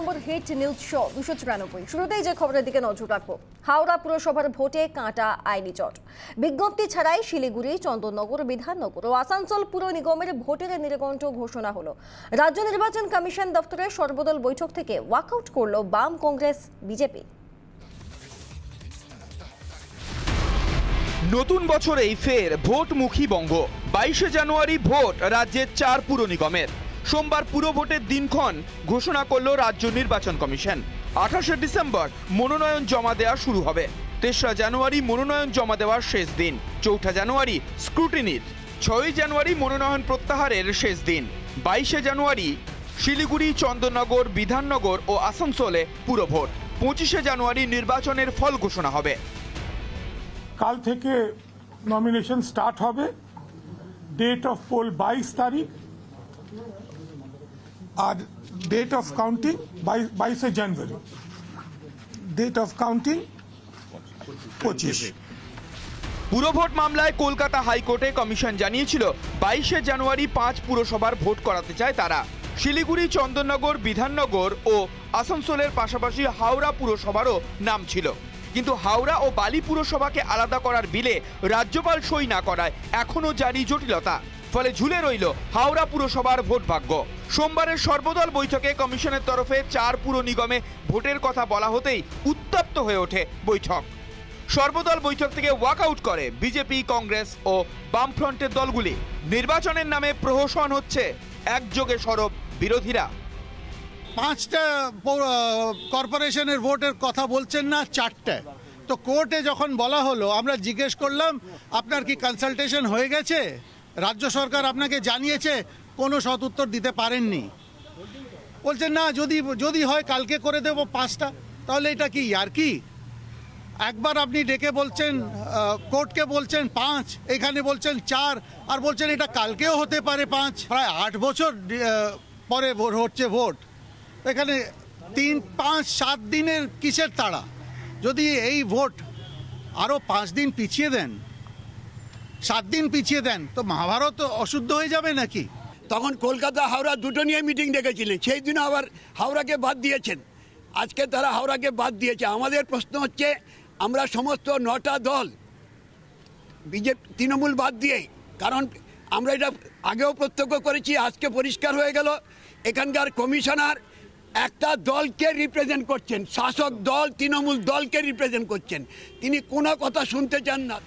নম্বর hit news show ২৯৪। শুরুতেই যে খবরের দিকে নজর রাখবো, হাওড়া পুরসভার ভোটে কাঁটা আইনি জট। বিজ্ঞপ্তি ছাড়াই শিলিগুড়ি, চন্দননগর, বিধাননগর ও আসানসোল পুর নিগমের ভোটের নির্ঘণ্ট ঘোষণা হলো। রাজ্য নির্বাচন কমিশন দপ্তরে সর্বদল বৈঠক থেকে ওয়াকআউট করল বাম, কংগ্রেস, বিজেপি। নতুন বছরেই ফের ভোটমুখী বঙ্গ। 22শে জানুয়ারি ভোট রাজ্যের ৪ পুর নিগমের। সোমবার পুর ভোটের দিনক্ষণ ঘোষণা করল রাজ্য নির্বাচন কমিশন। 28শে ডিসেম্বর মনোনয়ন জমা দেওয়া শুরু হবে। ৩রা জানুয়ারি মনোনয়ন জমা দেওয়ার শেষ দিন। ৪ঠা জানুয়ারি স্ক্রুটিনির। ৬ই জানুয়ারি মনোনয়ন প্রত্যাহারের শেষ দিন। 22শে জানুয়ারি শিলিগুড়ি, চন্দননগর, বিধাননগর ও আসানসোলে পুর ভোট। 25শে জানুয়ারি নির্বাচনের ফল ঘোষণা হবে। কাল থেকে নমিনেশন স্টার্ট হবে। ডেট অফ পোল 22 তারিখ আর ডেট অফ কাউন্টিং 22শে জানুয়ারি। Date of counting 25। পুরভোট মামলায় কলকাতা হাইকোর্টে কমিশন জানিয়েছিল 22শে জানুয়ারি 5 পুরসভার ভোট করাতে চায় তারা। শিলিগুড়ি, চন্দননগর, বিধাননগর ও আসানসোলের পাশাপাশি হাওড়া পুরসভারও নাম ছিল, কিন্তু হাওড়া ও বালি পুরসভাকে আলাদা করার বিলে রাজ্যপাল সই না করায় এখনও জারি জটিলতা। ফলে ঝুলে রইল হাওড়া পুরসভার ভোট ভাগ্য। সোমবারের সর্বদল বৈঠকে কমিশনের তরফে ৪ পুর নিগমে ভোটের কথা বলা হতেই উত্তপ্ত হয়ে ওঠে বৈঠক। সর্বদল বৈঠক থেকে ওয়াকআউট করে বিজেপি, কংগ্রেস ও বামফ্রন্টের দলগুলি। নির্বাচনের নামে প্রহসন হচ্ছে, একযোগে সরব বিরোধীরা। 5টা কর্পোরেশনের ভোটের কথা বলছেন না, 4টায়। তো কোর্টে যখন বলা হলো, আমরা জিজ্ঞেস করলাম আপনার কি কনসালটেশন হয়ে গেছে, রাজ্য সরকার আপনাকে জানিয়েছে, কোনো সৎ উত্তর দিতে পারেননি। বলছেন না, যদি হয় কালকে করে দেব 5টা। তাহলে এটা কি আর কি? একবার আপনি ডেকে বলছেন, কোর্টকে বলছেন 5, এখানে বলছেন 4, আর বলছেন এটা কালকেও হতে পারে 5। প্রায় 8 বছর পরে হচ্ছে ভোট। এখানে 3, 5, 7 দিনের কিসের তাড়া? যদি এই ভোট আরও 5 দিন পিছিয়ে দেন, 7 দিন পিছিয়ে দেন, তো মহাভারত অশুদ্ধ হয়ে যাবে নাকি? তখন কলকাতা, হাওড়া দুটো নিয়ে মিটিং ডেকেছিলেন। সেই দিন আবার হাওড়াকে বাদ দিয়েছেন। আজকে তারা হাওড়াকে বাদ দিয়েছে। আমাদের প্রশ্ন হচ্ছে, আমরা সমস্ত 9টা দল, বিজেপি, তৃণমূল বাদ দিয়ে, কারণ আমরা এটা আগেও প্রত্যক্ষ করেছি, আজকে পরিষ্কার হয়ে গেল এখানকার কমিশনার একটা দলকে রিপ্রেজেন্ট করছেন, শাসক দল তৃণমূল দলকে রিপ্রেজেন্ট করছেন। তিনি কোনো কথা শুনতে চান না।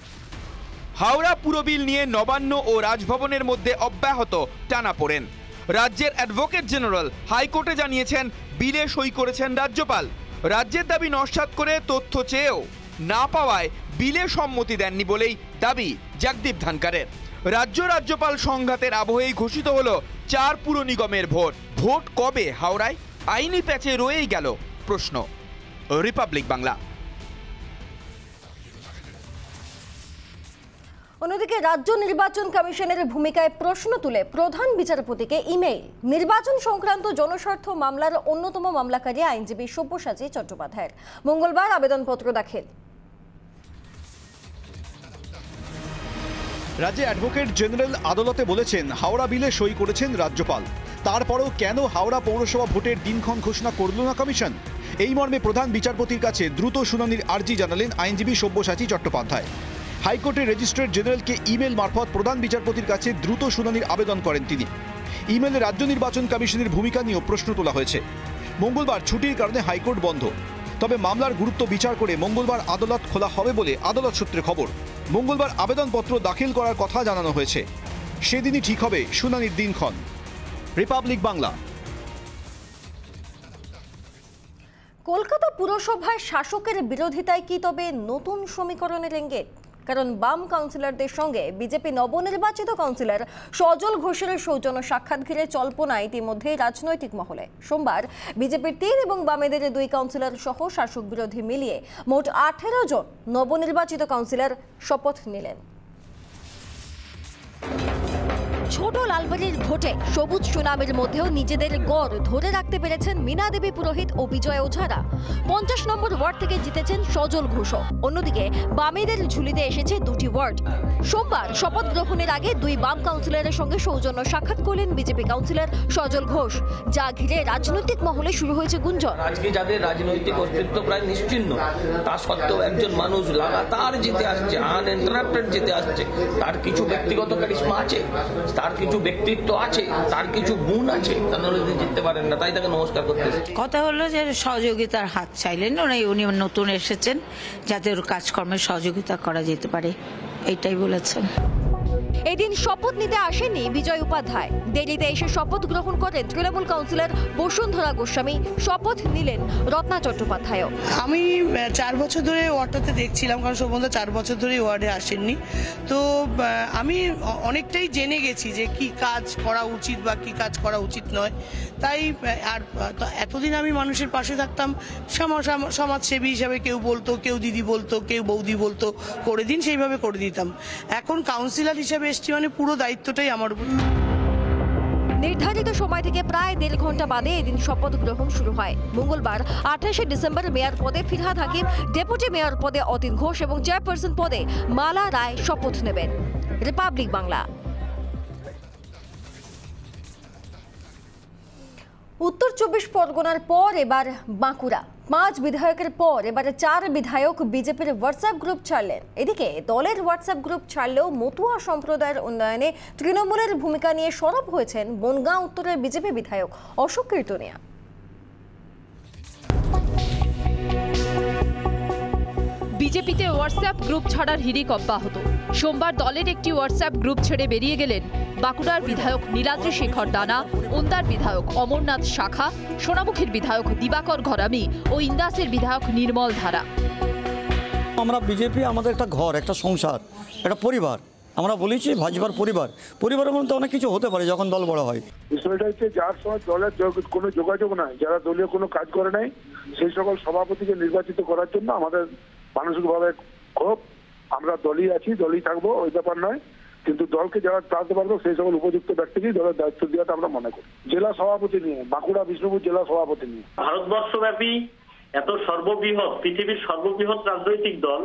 হাওড়া পুরবিল নিয়ে নবান্ন ও রাজভবনের মধ্যে অব্যাহত টানাপোড়েন। রাজ্যের অ্যাডভোকেট জেনারেল হাইকোর্টে জানিয়েছেন বিলে সই করেছেন রাজ্যপাল। রাজ্যের দাবি নস্যাৎ করে তথ্য চেয়েও না পাওয়ায় বিলে সম্মতি দেননি বলেই দাবি জগদীপ ধনকারের। রাজ্যপাল সংঘাতের আবহেই ঘোষিত হল ৪ পুর নিগমের ভোট। ভোট কবে হাওড়ায়? আইনি প্যাচে রয়েই গেল প্রশ্ন। রিপাবলিক বাংলা। অন্যদিকে রাজ্য নির্বাচন কমিশনের ভূমিকায় প্রশ্ন তুলে প্রধান বিচারপতিকে ইমেইল। নির্বাচন সংক্রান্ত জনস্বার্থ মামলার অন্যতম মামলাকারী আইনজীবী সব্যসাচী চট্টোপাধ্যায়ের মঙ্গলবার আবেদনপত্র দাখিল। রাজ্যে অ্যাডভোকেট জেনারেল আদালতে বলেছেন হাওড়া বিলে সই করেছেন রাজ্যপাল। তারপরেও কেন হাওড়া পৌরসভা ভোটের দিনক্ষণ ঘোষণা করল না কমিশন? এই মর্মে প্রধান বিচারপতির কাছে দ্রুত শুনানির আর্জি জানালেন আইনজীবী সব্যসাচী চট্টোপাধ্যায়। হাইকোর্টের রেজিস্ট্রেট জেনারেলকে ইমেল মারফত প্রধান বিচারপতির কাছে দ্রুত শুনানির আবেদন করেন তিনি। ইমেলে রাজ্য নির্বাচন কমিশনের ভূমিকা নিয়েও প্রশ্ন তোলা হয়েছে। মঙ্গলবার ছুটির কারণে হাইকোর্ট বন্ধ, তবে মামলার গুরুত্ব বিচার করে মঙ্গলবার আদালত খোলা হবে বলে আদালত সূত্রে খবর। মঙ্গলবার আবেদনপত্র দাখিল করার কথা জানানো হয়েছে। সেদিনই ঠিক হবে শুনানির দিনক্ষণ। রিপাবলিক বাংলা। কলকাতা পুরসভায় শাসকের বিরোধিতায় কি তবে নতুন সমীকরণের ইঙ্গিত? কারণ বাম কাউন্সিলরদের সঙ্গে বিজেপি নবনির্বাচিত কাউন্সিলর সজল ঘোষের সৌজন্য সাক্ষাৎ ঘিরে জল্পনা ইতিমধ্যে রাজনৈতিক মহলে। সোমবার বিজেপির 3 এবং বামেদের 2 কাউন্সিলর সহ শাসক বিরোধী মিলিয়ে মোট 18 জন নবনির্বাচিত কাউন্সিলর শপথ নিলেন। ছোট লালবাড়ির ভোটে সবুজ সুনামের মধ্যেও নিজেদের গড় ধরে রাখতে পেরেছেন মিনা দেবী পুরোহিত ও বিজয় ওঝারা। 50 নম্বর ওয়ার্ড থেকে জিতেছেন সজল ঘোষ। অন্যদিকে বামেদের ঝুলিতে এসেছে দুটি ওয়ার্ড। সোমবার শপথ গ্রহণের আগে দুই বাম কাউন্সিলরের সঙ্গে সৌজন্য সাক্ষাৎ করলেন বিজেপি কাউন্সিলর সজল ঘোষ, যা ঘিরে রাজনৈতিক মহলে শুরু হয়েছে গুঞ্জন। আজকে যাদের রাজনৈতিক অস্তিত্ব প্রায় নিশ্চিন্ন, তা সত্ত্বেও একজন মানুষ লাগাতার জিতে আসছে, আনইন্টারাপ্টেড জিতে আসছে। তার কিছু ব্যক্তিগত কারিশমা আছে, তার কিছু ব্যক্তিত্ব আছে, তার কিছু গুণ আছে, তা নাহলে জিততে পারেন না, তাই তাকে নমস্কার করতে এসেছি। কথা হলো যে সহযোগিতার হাত চাইলেন উনি, নতুন এসেছেন, যাতে ওর কাজকর্মে সহযোগিতা করা যেতে পারে, এইটাই বলেছেন। এদিন শপথ নিতে আসেননি বিজয় উপাধ্যায়। দিল্লিতে এসে শপথ গ্রহণ করেন তৃণমূল কাউন্সিলর বসুন্ধরা গোস্বামী, শপথ নিলেন রত্না চট্টোপাধ্যায়ও। আমি 4 বছর ধরে ওয়ার্ডটাতে দেখছিলাম, কারণ সম্বন্ধে 4 বছর ধরে ওয়ার্ডে আসেননি, তো আমি অনেকটাই জেনে গেছি যে কি কাজ করা উচিত বা কি কাজ করা উচিত নয়। তাই আর এতদিন আমি মানুষের পাশে থাকতাম, সমাজসেবী হিসাবে কেউ বলতো, কেউ দিদি বলতো, কেউ বৌদি বলতো, করে দিন, সেইভাবে করে দিতাম। এখন কাউন্সিলর হিসাবে পুরো দায়িত্বটাই আমার উপর। নির্ধারিত সময় থেকে প্রায় 1.5 ঘন্টা বাদে এদিন শপথ গ্রহণ শুরু হয়। মঙ্গলবার 28শে ডিসেম্বর মেয়র পদে ফিরহাদ হাকিম, ডেপুটি মেয়র পদে অতীন ঘোষ এবং চেয়ারপারসন পদে মালা রায় শপথ নেবেন। রিপাবলিক বাংলা। উত্তর 24 পরগনার পর এবার বাঁকুড়া। 5 বিধায়কের পর এবারে 4 বিধায়ক বিজেপির হোয়াটসঅ্যাপ গ্রুপ ছাড়লেন। এদিকে দলের হোয়াটসঅ্যাপ গ্রুপ ছাড়লেও মতুয়া সম্প্রদায়ের উন্নয়নে তৃণমূলের ভূমিকা নিয়ে সরব হয়েছেন বনগাঁ উত্তরের বিজেপি বিধায়ক অশোক কীর্তনিয়া। বিজেপিতে হোয়াটসঅ্যাপ গ্রুপ ছাড়ার হিড়িক অব্যাহত। সোমবার দলের একটি হোয়াটসঅ্যাপ গ্রুপ ছেড়ে বেরিয়ে গেলেন বাঁকুড়ার বিধায়ক নীলাদ্রি শেখর দানা, ওন্দার বিধায়ক অমরনাথ শাখা, সোনামুখীর বিধায়ক দিবাকর ঘরামি ও ইন্দাসের বিধায়ক নির্মল ধারা। আমরা বিজেপি, আমাদের একটা ঘর, একটা সংসার, একটা পরিবার। আমরা বলেছি ভাজবার পরিবার, পরিবারের মধ্যে অনেক কিছু হতে পারে যখন দল বড় হয়। বিষয়টা হচ্ছে যার সঙ্গে দলের কোনো যোগাযোগ নাই, যারা দলীয় কোনো কাজ করে নাই, সেই সকল সভাপতিকে নির্বাচিত করার জন্য আমাদের মানসিকভাবে ক্ষোভ। আমরা দলই আছি, দলই থাকবো, ওই ব্যাপার নয়, কিন্তু দলকে যারা চালাতে পারবো সেই সকল উপযুক্ত ব্যক্তিকেই দলের দায়িত্ব দেওয়াটা আমরা মনে করি। জেলা সভাপতি নিয়ে, বাঁকুড়া বিষ্ণুপুর জেলা সভাপতি নিয়ে, ভারতবর্ষব্যাপী এত সর্ববৃহৎ, পৃথিবীর সর্ববৃহৎ রাজনৈতিক দল,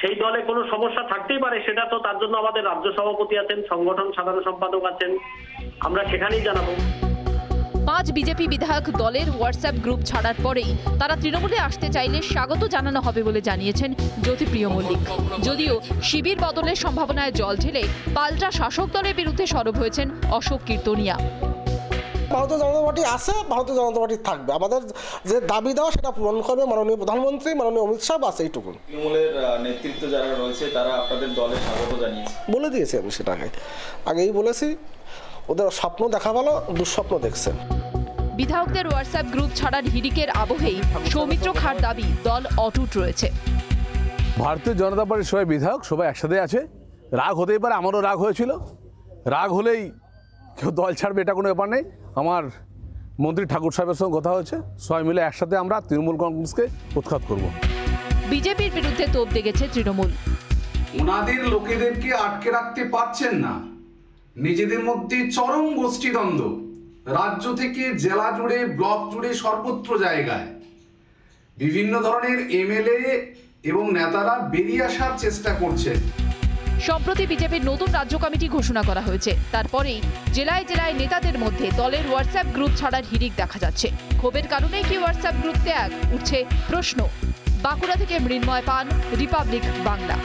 সেই দলে কোনো সমস্যা থাকতেই পারে, সেটা তো তার জন্য আমাদের রাজ্য সভাপতি আছেন, সংগঠন সাধারণ সম্পাদক আছেন, আমরা সেখানেই জানাবো। 5 বিজেপি বিধায়ক দলের হোয়াটসঅ্যাপ গ্রুপ ছাড়ার পরেই তারা তৃণমূলে আসতে চাইলে স্বাগত জানানো হবে বলে জানিয়েছেন জ্যোতিপ্রিয় মল্লিক। যদিও শিবির বদলের সম্ভাবনায় জল ঢেলে পাল্টা শাসক দলের বিরুদ্ধে সরব হয়েছেন অশোক কীর্তনিয়া। ভারতীয় জনতা পার্টি আছে, ভারতীয় জনতা পার্টি থাকবে, আমাদের যে দাবি দেওয়া সেটা পূরণ করবে মাননীয় প্রধানমন্ত্রী, মাননীয় অমিত শাহ, আছে এইটুকু। তৃণমূলের নেতৃত্ব যারা রয়েছে তারা আপনাদের দলে স্বাগত জানিয়েছে বলে দিয়েছি, আমি সেটা আগেই বলেছি। ওদের স্বপ্ন দেখা ভালো, দুঃস্বপ্ন দেখছেন। বিধায়কদের হোয়াটসঅ্যাপ গ্রুপ ছাড়ার হিড়িকের আবহেই সৌমিত্র খাঁর দাবি দল অটুট রয়েছে। ভারতীয় জনতা পার্টির সবাই বিধায়ক, সবাই একসাথে আছে। রাগ হতেই পারে, আমারও রাগ হয়েছিল। রাগ হলেই কেউ দল ছাড়বে এটা কোনো ব্যাপার নেই। আমার মন্ত্রী ঠাকুর সাহেবের সঙ্গে কথা হয়েছে, সবাই মিলে একসাথে আমরা তৃণমূল কংগ্রেসকে উৎখাত করব। বিজেপির বিরুদ্ধে তোপ দেখেছে তৃণমূল। ওনাদের লোকেদেরকে আটকে রাখতে পারছেন না, নিজেদের মধ্যে চরম গোষ্ঠীদ্বন্দ্ব, রাজ্য থেকে জেলা জুড়ে, ব্লক জুড়ে, সর্বত্র জায়গায় বিভিন্ন ধরনের এমএলএ এবং নেতারা বেরিয়ে আসার চেষ্টা করছে। সম্প্রতি বিজেপির নতুন রাজ্য কমিটি ঘোষণা করা হয়েছে, তারপরেই জেলায় জেলায় নেতাদের মধ্যে দলের হোয়াটসঅ্যাপ গ্রুপ ছাড়ার হিড়িক দেখা যাচ্ছে। ক্ষোভের কারণেই কি হোয়াটসঅ্যাপ গ্রুপ ত্যাগ, উঠছে প্রশ্ন। বাঁকুড়া থেকে মৃন্ময় পান, রিপাবলিক বাংলা।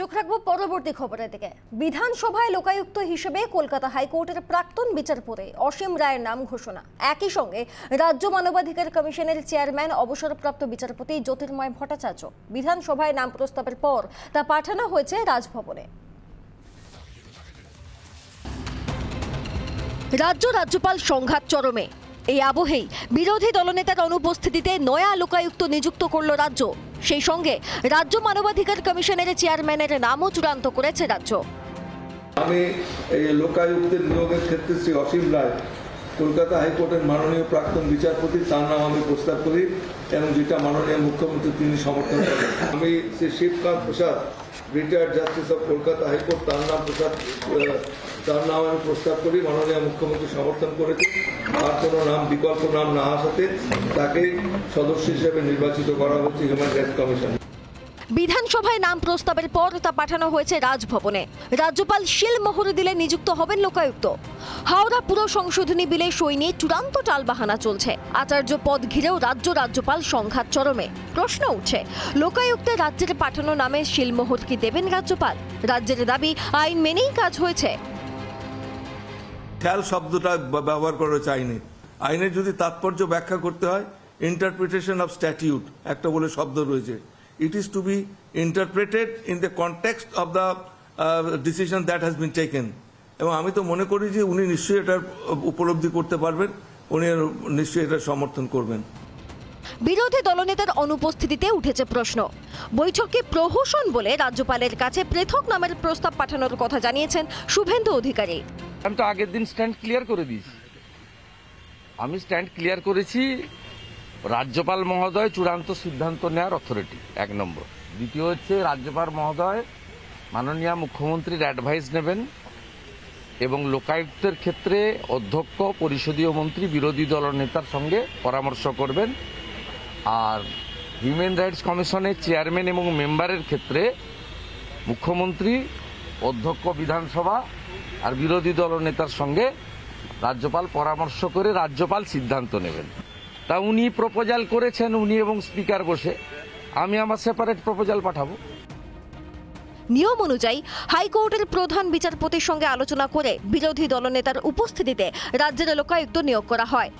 চোখ রাখবো পরবর্তী খবরের দিকে। বিধানসভায় লোকায়ুক্ত হিসেবে কলকাতা হাইকোর্টের প্রাক্তন বিচারপতি অসীম রায়ের নাম ঘোষণা। একই সঙ্গে রাজ্য মানবাধিকার কমিশনের চেয়ারম্যান অবসরপ্রাপ্ত বিচারপতি জ্যোতির্ময় ভট্টাচার্য। বিধানসভায় নাম প্রস্তাবের পর তা পাঠানো হয়েছে রাজভবনে। রাজ্যপাল সংঘাত চরমে, এই আবহেই বিরোধী দলনেতার অনুপস্থিতিতে নয়া লোকায়ুক্ত নিযুক্ত করল রাজ্য। সেই সঙ্গে রাজ্য মানবাধিকার কমিশনের চেয়ারম্যানের নামও চূড়ান্ত করেছে রাজ্য। আমি এই লোকায়ুক্তের নিয়োগের ক্ষেত্রে শ্রী অসীম রায়, কলকাতা হাইকোর্টের মাননীয় প্রাক্তন বিচারপতি, তার নাম আমি প্রস্তাব করি এবং যেটা মাননীয় মুখ্যমন্ত্রী তিনি সমর্থন করেন। আমি Shri Shivakant Prasad retired justice of Kolkata high court তার নাম আমি প্রস্তাব করি, মাননীয় মুখ্যমন্ত্রী সমর্থন করেছেন। আর কোনো নাম বিকল্প নাম না আসাতে তাকে সদস্য হিসেবে নির্বাচিত করা হচ্ছে হিউম্যান রাইটস কমিশন। বিধানসভায় নাম প্রস্তাবের পর তা পাঠানো হয়েছে রাজভবনে। রাজ্যপাল শিলমোহর দিলে নিযুক্ত হবেন লোকায়ুক্ত। হাওড়া পুর সংশোধনী বিলে সই নিয়ে চূড়ান্ত টালবাহানা চলছে। আচার্য পদ ঘিরেও রাজ্যপাল সংঘাত চরমে। প্রশ্ন উঠছে, লোকায়ুক্তে রাজ্যের পাঠানো নামে শিলমোহর কি দেবেন রাজ্যপাল? রাজ্যের দাবি আইন মেনেই কাজ হয়েছে। খেয়াল শব্দটা ব্যবহার করা হয়েছে আইনে। আইনের যদি তাৎপর্য ব্যাখ্যা করতে হয়, ইন্টারপ্রিটেশন অব স্ট্যাটিউট একটা বলে শব্দ রয়েছে। It is to be interpreted in the context of the decision that has been taken. এবং আমি তো মনে করি যে উনি নিশ্চয়ই এটা উপলব্ধি করতে পারবেন, উনি নিশ্চয়ই এটা সমর্থন করবেন। বিরোধী দলনেতার অনুপস্থিতিতে উঠেছে প্রশ্ন। বৈঠকে প্রহসন বলে রাজ্যপালের কাছে পৃথক নামের প্রস্তাব পাঠানোর কথা জানিয়েছেন শুভেন্দু অধিকারী। আমি তো আগের দিন স্ট্যান্ড ক্লিয়ার করে দিয়েছি। আমি স্ট্যান্ড ক্লিয়ার করেছি, রাজ্যপাল মহোদয় চূড়ান্ত সিদ্ধান্ত নেওয়ার অথরিটি, এক নম্বর। দ্বিতীয় হচ্ছে, রাজ্যপাল মহোদয় মাননীয় মুখ্যমন্ত্রীর অ্যাডভাইস নেবেন এবং লোকায়ুক্তের ক্ষেত্রে অধ্যক্ষ, পরিষদীয় মন্ত্রী, বিরোধী দলনেতার সঙ্গে পরামর্শ করবেন। আর হিউম্যান রাইটস কমিশনের চেয়ারম্যান এবং মেম্বারের ক্ষেত্রে মুখ্যমন্ত্রী, অধ্যক্ষ বিধানসভা আর বিরোধী দলনেতার সঙ্গে রাজ্যপাল পরামর্শ করে রাজ্যপাল সিদ্ধান্ত নেবেন। তা উনি প্রপোজাল করেছেন, উনি এবং স্পিকার বসে। আমি আমার সেপারেট প্রপোজাল পাঠাবো। নিয়ম অনুযায়ী হাইকোর্টের প্রধান বিচারপতির সঙ্গে আলোচনা করে বিরোধী দলনেতার উপস্থিতিতে রাজ্যের লোকায়ুক্ত নিয়োগ করা হয়।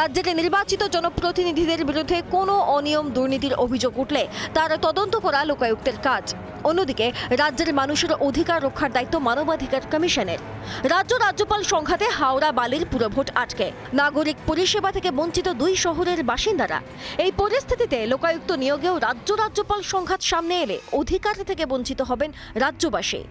রাজ্যের নির্বাচিত জনপ্রতিনিধিদের বিরুদ্ধে কোনো অনিয়ম, দুর্নীতির অভিযোগ উঠলে তার তদন্ত করা লোকায়ুক্তের কাজ। অন্যদিকে রাজ্যের মানুষের অধিকার রক্ষার দায়িত্ব মানবাধিকার কমিশনের। রাজ্যপাল সংঘাতে হাওড়া বালির পুরভোট আটকে, নাগরিক পরিষেবা থেকে বঞ্চিত দুই শহরের বাসিন্দারা। এই পরিস্থিতিতে লোকায়ুক্ত নিয়োগেও রাজ্যপাল সংঘাত সামনে এলে অধিকার থেকে বঞ্চিত হবেন রাজ্যবাসী।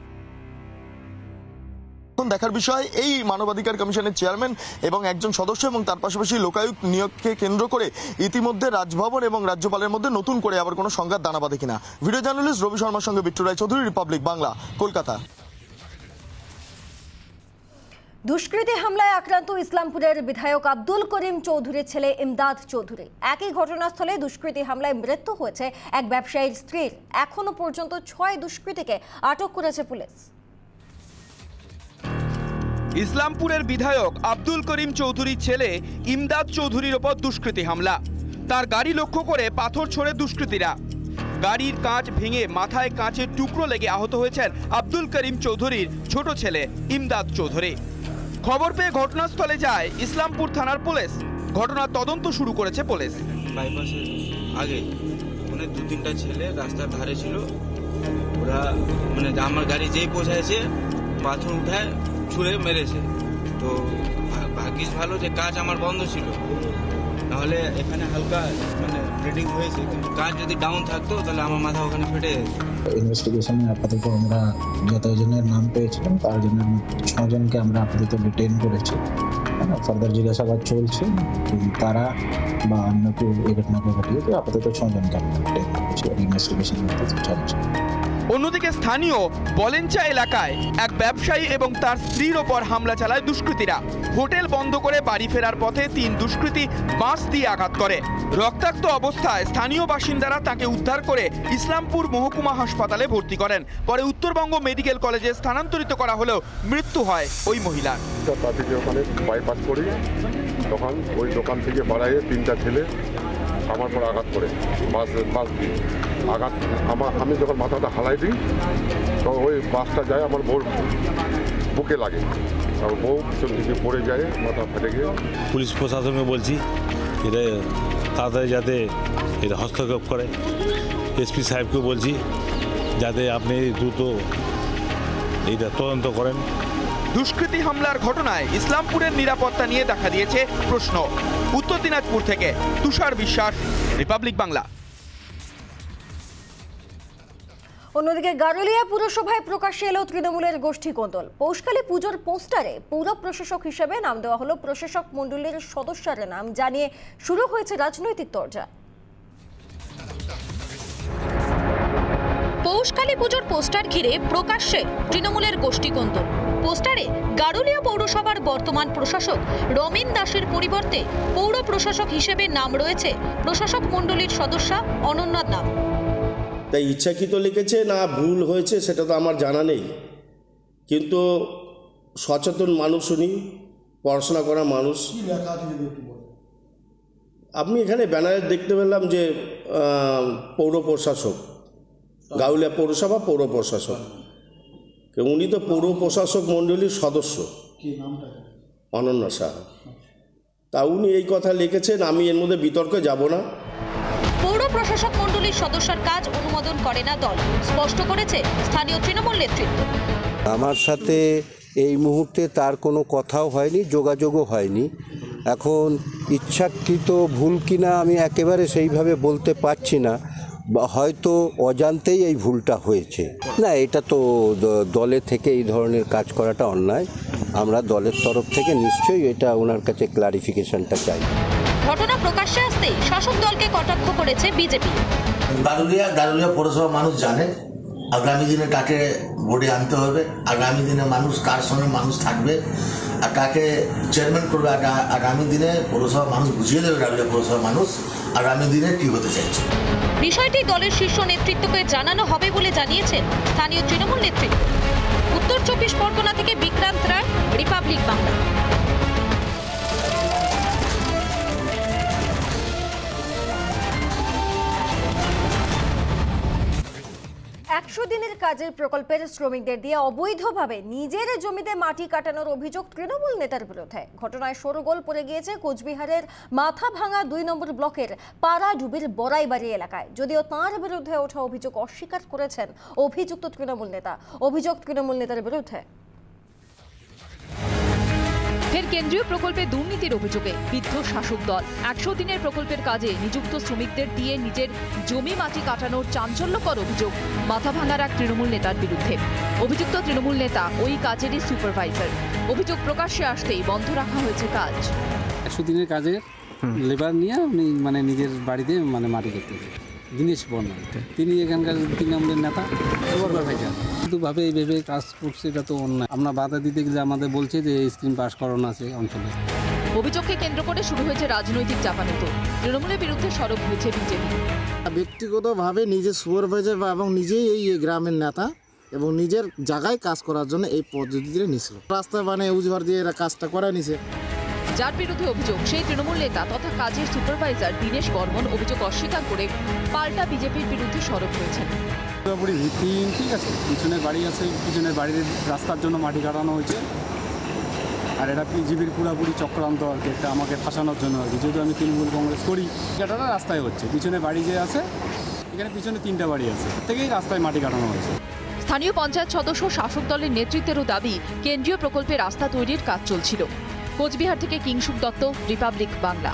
এখন দেখার বিষয়, এই মানবাধিকার কমিশনের চেয়ারম্যান এবং একজন সদস্য এবং তার পাশাপাশি লোকায়ুক্ত নিয়োগকে কেন্দ্র করে ইতিমধ্যে রাজভবন এবং রাজ্যপালের মধ্যে নতুন করে আবার কোনো সংঘাত দানা বাঁধে কিনা। ভিডিও জার্নালিস্ট রবি শর্মার সঙ্গে বিট্টু রায় চৌধুরী, রিপাবলিক বাংলা, কলকাতা। দুষ্কৃতী হামলায় আক্রান্ত ইসলামপুরের বিধায়ক আব্দুল করিম চৌধুরীর ছেলে ইমদাদ চৌধুরী। একই ঘটনাস্থলে দুষ্কৃতী হামলায় মৃত্যু হয়েছে এক ব্যবসায়ীর স্ত্রীর। এখনো পর্যন্ত 6 দুষ্কৃতীকে আটক করেছে পুলিশ। ইসলামপুরের বিধায়ক আব্দুল করিম চৌধুরীর ছেলে ইমদাদ চৌধুরীর ওপর দুষ্কৃতী হামলা। তার গাড়ি লক্ষ্য করে পাথর ছোড়ে দুষ্কৃতীরা। গাড়ির কাঁচ ভেঙে মাথায় কাঁচের টুকরো লেগে আহত হয়েছেন আব্দুল করিম চৌধুরীর ছোট ছেলে ইমদাদ চৌধুরী। খবর পেয়ে ঘটনাস্থলে যায় ইসলামপুর থানার পুলিশ। ঘটনার তদন্ত শুরু করেছে পুলিশ। বাইপাসের আগে ওখানে 2-3টা ছেলে রাস্তার ধারে ছিল। ওরা মানে আমার গাড়ি যেই পৌঁছাইছে পাথর উঠায় ছুঁড়ে মেরেছে। তো ভাগ্যিস ভালো যে কাজ আমার বন্ধ ছিল, নাহলে এখানে হালকা মানে ব্লিডিং হয়েছে, কিন্তু কাজ যদি ডাউন থাকতো তাহলে আমার মাথা ওখানে ফেটে যেত। ইনভেস্টিগেশনে আপাতত আমরা যতজনের নাম পেয়েছিলাম তার জন্য 6 জনকে আমরা আপাতত ডিটেইন করেছি। ফার্দার জিজ্ঞাসাবাদ চলছে, তারা বা অন্য কেউ এই ঘটনাকে ঘটিয়েছে। আপাতত 6 জনকে আমরা ডিটেইন করেছি, ইনভেস্টিগেশন চলছে। অন্যদিকে স্থানীয় বলেঞ্চা এলাকায় এক ব্যবসায়ী এবং তার স্ত্রীর ওপর হামলা চালায় দুষ্কৃতীরা। হোটেল বন্ধ করে বাড়ি ফেরার পথে 3 দুষ্কৃতী বাঁশ দিয়ে আঘাত করে। রক্তাক্ত অবস্থায় স্থানীয় বাসিন্দারা তাকে উদ্ধার করে ইসলামপুর মহকুমা হাসপাতালে ভর্তি করেন। পরে উত্তরবঙ্গ মেডিকেল কলেজে স্থানান্তরিত করা হলেও মৃত্যু হয় ওই মহিলার। ওখানে বাইপাস করি, তখন ওই দোকান থেকে বাড়ায় 3টা ছেলে আমার পর আঘাত করে বাস দিয়ে আঘাত। আমি যখন মাথাটা হালাই দিই তো ওই বাসটা যায় আমার বউর বুকে লাগে, আমার বউ পিছন দিকে পড়ে যায়, মাথা ফেটে গিয়ে। পুলিশ প্রশাসনকে বলছি এটা তাড়াতাড়ি যাতে এটা হস্তক্ষেপ করে। এসপি সাহেবকে বলছি যাতে আপনি দ্রুত এইটা তদন্ত করেন। দুষ্কৃতী হামলার ঘটনায় ইসলামপুরের নিরাপত্তা নিয়ে দেখা দিয়েছে প্রশ্ন। উত্তর দিনাজপুর থেকে তুষার বিশ্বাস, রিপাবলিক বাংলা। অন্যদিকে গারুলিয়া পুরসভায় প্রকাশ্যে এলো তৃণমূলের গোষ্ঠী কোন্দল। পৌষকালী পুজোর পোস্টারে পৌর প্রশাসক হিসেবে নাম দেওয়া হলো প্রশাসক মণ্ডলীর সদস্যের নাম জানিয়ে শুরু হয়েছে রাজনৈতিক তরজা। পৌষকালী পুজোর পোস্টার ঘিরে প্রকাশ্যে তৃণমূলের গোষ্ঠীকন্দল। পোস্টারে গারুলিয়া পৌরসভার বর্তমান প্রশাসক রমিন দাসের পরিবর্তে পৌর প্রশাসক হিসেবে নাম রয়েছে প্রশাসক মণ্ডলীর সদস্য অনন্যা দাম। তাই ইচ্ছাকৃত লিখেছে না ভুল হয়েছে সেটা তো আমার জানা নেই, কিন্তু সচেতন মানুষ উনি, পড়াশোনা করা মানুষ। আপনি এখানে ব্যানারে দেখতে পেলাম যে পৌর প্রশাসক, গাউলিয়া পৌরসভা পৌর প্রশাসক, উনি তো পৌর প্রশাসক মণ্ডলীর সদস্য অনন্যা সাহা। তা উনি এই কথা লিখেছেন, আমি এর মধ্যে বিতর্কে যাব না। পৌর প্রশাসক মণ্ডলীর সদস্যের কাজ অনুমোদন করে না দল, স্পষ্ট করেছে স্থানীয় তৃণমূল নেতৃত্ব। আমার সাথে এই মুহূর্তে তার কোনো কথাও হয়নি, যোগাযোগও হয়নি। এখন ইচ্ছাকৃত ভুল কিনা আমি একেবারে সেইভাবে বলতে পারছি না, হয়তো অজান্তেই এই ভুলটা হয়েছে। না, এটা তো দলে থেকে এই ধরনের কাজ করাটা অন্যায়। আমরা দলের তরফ থেকে নিশ্চয়ই এটা ওনার কাছে ক্লারিফিকেশনটা চাই। ঘটনা প্রকাশ্যে আসতেই শাসক দলকে কটাক্ষ করেছে বিজেপি। দারুলিয়া পৌরসভা মানুষ জানে আগামী দিনে তাকে বোর্ডে আনতে হবে, আগামী দিনে মানুষ তার সঙ্গে মানুষ থাকবে আর তাকে চেয়ারম্যান করবে। আগামী দিনে পৌরসভা মানুষ বুঝিয়ে দেবে দারুলিয়া পৌরসভা মানুষ আগামী দিনে কী হতে চাইছে। বিষয়টি দলের শীর্ষ নেতৃত্বকে জানানো হবে বলে জানিয়েছেন স্থানীয় তৃণমূল নেতৃত্ব। উত্তর ২৪ পরগনা থেকে বিক্রান্ত রায়, রিপাবলিক বাংলা। কোচবিহারের মাথাভাঙা ২ নম্বর ব্লকের পাড়াডুবির বড়াইবাড়ি এলাকায়, যদিও তার বিরুদ্ধে ওঠা অভিযোগ অস্বীকার করেছেন অভিযুক্ত তৃণমূল নেতা। অভিযোগ তৃণমূল নেতার বিরুদ্ধে। ফের কেন্দ্রীয় প্রকল্পে দুর্নীতির অভিযোগে বিদ্ধ শাসক দল। ১০০ দিনের প্রকল্পের কাজে নিযুক্ত শ্রমিকদের দিয়ে নিজের জমি মাটি কাটানোর চাঞ্চল্যকর অভিযোগ মাথাভাঙার এক তৃণমূল নেতার বিরুদ্ধে। অভিযুক্ত তৃণমূল নেতা ওই কাজেরই সুপারভাইজার। অভিযোগ প্রকাশ্যে আসতেই বন্ধ রাখা হয়েছে কাজ। ১০০ দিনের কাজে লেবার নিয়ে উনি নিজের বাড়িতে মাটি কেটে দিনেশ বর্মনকে, তিনি এখানকার ৩ নম্বরের নেতা সুপারভাইজার। শুধুভাবে এইভাবে কাজ করছে এটা তো অন্যায়। আমরা বাধা দিতে গেলে আমাদের বলছে যে স্ক্রিন পাস করানো আছে অঞ্চলে। অভিযোগকে কেন্দ্র করে শুরু হয়েছে রাজনৈতিক চাপানোতো। তৃণমূলের বিরুদ্ধে সরব হয়েছে বিজেপি। ব্যক্তিগতভাবে নিজে সুপারভাইজার এবং নিজেই এই গ্রামের নেতা এবং নিজের জায়গায় কাজ করার জন্য এই পদ্ধতিতে নিয়েছিল, রাস্তা বানিয়ে উজভার দিয়ে এরা কাজটা করায় নিছে। যার বিরুদ্ধে অভিযোগ সেই তৃণমূল নেতা তথা কাজের সুপারভাইজার দিনেশ বর্মন অভিযোগ অস্বীকার করে পাল্টা বিজেপির বিরুদ্ধে সরব হয়েছেন। পুরোপুরি ভিত্তিহীন, ঠিক আছে। পিছনের বাড়ি আছে, পিছনের বাড়ির রাস্তার জন্য মাটি কাটানো হয়েছে, আর এটা বিজেপির পুরোপুরি চক্রান্ত আর কি, এটা আমাকে ফাঁসানোর জন্য আর কি। যেহেতু আমি তৃণমূল কংগ্রেস করি, এটা রাস্তায় হচ্ছে। পিছনে বাড়ি যে আছে, এখানে পিছনে 3টা বাড়ি আছে, থেকেই রাস্তায় মাটি কাটানো হয়েছে। স্থানীয় পঞ্চায়েত সদস্য শাসক দলের নেতৃত্বেরও দাবি কেন্দ্রীয় প্রকল্পে রাস্তা তৈরির কাজ চলছিল। কোচবিহার থেকে কিংশুক দত্ত, রিপাবলিক বাংলা।